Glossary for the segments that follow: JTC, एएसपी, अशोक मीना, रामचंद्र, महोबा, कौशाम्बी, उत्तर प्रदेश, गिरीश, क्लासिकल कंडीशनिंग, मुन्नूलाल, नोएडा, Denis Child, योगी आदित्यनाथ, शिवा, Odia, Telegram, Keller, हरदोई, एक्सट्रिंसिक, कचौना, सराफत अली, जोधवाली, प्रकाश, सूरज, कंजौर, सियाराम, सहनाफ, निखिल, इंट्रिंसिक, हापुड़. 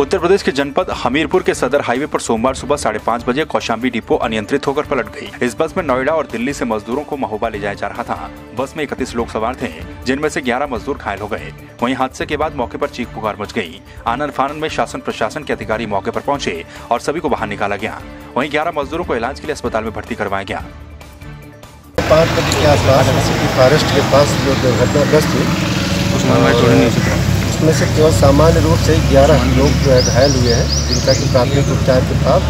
उत्तर प्रदेश के जनपद हमीरपुर के सदर हाईवे पर सोमवार सुबह 5:30 बजे कौशाम्बी डिपो अनियंत्रित होकर पलट गई। इस बस में नोएडा और दिल्ली से मजदूरों को महोबा ले जाया जा रहा था। बस में 31 लोग सवार थे, जिनमें से 11 मजदूर घायल हो गए। वहीं हादसे के बाद मौके पर चीख पुकार मच गई। आनन फानन में शासन प्रशासन के अधिकारी मौके पर पहुंचे और सभी को बाहर निकाला गया। वहीं 11 मजदूरों को इलाज के लिए अस्पताल में भर्ती करवाया गया। 5 बजे के आसपास फॉरेस्ट के पास जो दुर्घटनाग्रस्त हुई, इसमें से केवल सामान्य रूप से 11 लोग जो है घायल हुए हैं, जिनका कि प्राथमिक उपचार के बाद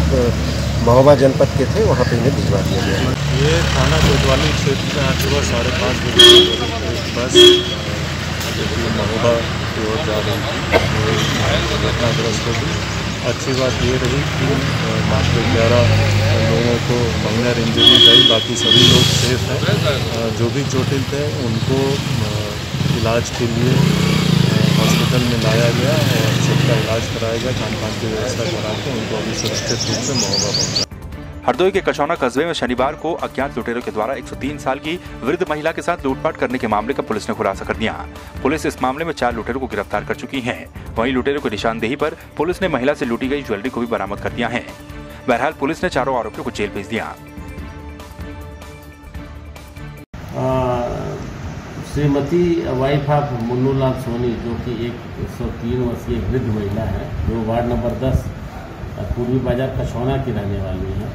महोबा जनपद के थे, वहाँ पे इन्हें भिजवा दिया गया। ये थाना जोधवाली क्षेत्र में आज सुबह 5:30 बजे बस महोबा की ओर जा रही दुर्घटनाग्रस्त हो गई। अच्छी बात ये रही कि मात्र 11 लोगों को माइनर इंजरीज आई, बाकी सभी लोग सेफ हैं। जो भी चोटिल थे उनको इलाज के लिए हॉस्पिटल में लाया गया और सबका इलाज कराएगा, खान पान की व्यवस्था करा के उनको अभी सुरक्षित रूप से महोबा पहुंचा। हरदोई के कचौना कस्बे में शनिवार को अज्ञात लुटेरों के द्वारा 103 साल की वृद्ध महिला के साथ लूटपाट करने के मामले का पुलिस ने खुलासा कर दिया। पुलिस इस मामले में 4 लुटेरों को गिरफ्तार कर चुकी है। वहीं लुटेरों की निशानदेही पर पुलिस ने महिला से लूटी गई ज्वेलरी को भी बरामद कर दिया है। बहरहाल पुलिस ने 4 आरोपियों को जेल भेज दिया। श्रीमती वाइफ ऑफ मुन्नूलाल सोनी, जो कि 103 वर्षीय वृद्ध महिला है, जो वार्ड नंबर 10 पूर्वी बाजार कचौना की रहने वाली है।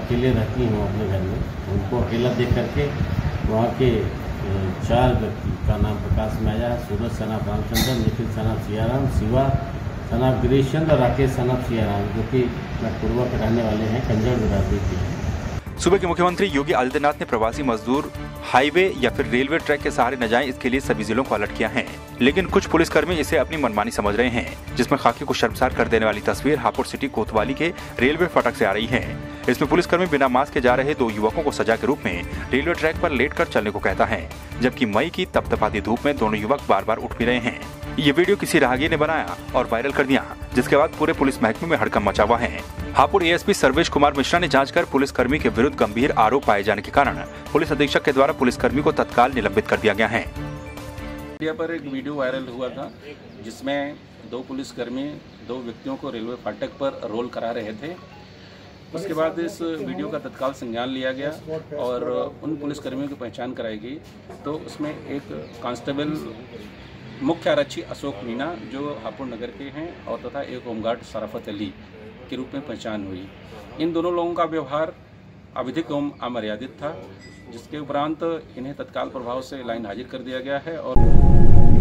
अकेले रहती हूँ अपने घर में, उनको अकेला देख करके वहाँ के 4 व्यक्ति का नाम प्रकाश में आया है। सूरज सहनाफ रामचंद्र, निखिल सहनाफ सियाराम, शिवा सहनाफ गिरीश और राकेश सहनाफ सियाराम, जो कि नटपुरवा के रहने वाले हैं, कंजौर बिरादरी के। सुबह के मुख्यमंत्री योगी आदित्यनाथ ने प्रवासी मजदूर हाईवे या फिर रेलवे ट्रैक के सहारे न जाएं, इसके लिए सभी जिलों को अलर्ट किया है। लेकिन कुछ पुलिसकर्मी इसे अपनी मनमानी समझ रहे हैं, जिसमें खाकी को शर्मसार कर देने वाली तस्वीर हापुड़ सिटी कोतवाली के रेलवे फाटक से आ रही है। इसमें पुलिसकर्मी बिना मास्क के जा रहे 2 युवकों को सजा के रूप में रेलवे ट्रैक पर लेट कर चलने को कहता है, जबकि मई की तपतपाती धूप में दोनों युवक बार बार उठ भी रहे हैं। ये वीडियो किसी राहगीर ने बनाया और वायरल कर दिया, जिसके बाद पूरे पुलिस महकमे में हड़कंप मचा हुआ है। हापुड़ एएसपी सर्वेश कुमार मिश्रा ने जांच कर पुलिसकर्मी के विरुद्ध गंभीर आरोप पाए जाने के कारण पुलिस अधीक्षक के द्वारा पुलिसकर्मी को तत्काल निलंबित कर दिया गया है। मीडिया पर एक वीडियो वायरल हुआ था, जिसमें 2 पुलिसकर्मी 2 व्यक्तियों को रेलवे फाटक पर रोल करा रहे थे। उसके बाद इस वीडियो का तत्काल संज्ञान लिया गया और उन पुलिसकर्मियों की पहचान कराई गई। तो उसमें एक कांस्टेबल मुख्य आरक्षी अशोक मीना, जो हापुड़ नगर के हैं, और तथा एक होमगार्ड सराफत अली के रूप में पहचान हुई। इन दोनों लोगों का व्यवहार अवैध एवं अमर्यादित था, जिसके उपरांत इन्हें तत्काल प्रभाव से लाइन हाजिर कर दिया गया है। और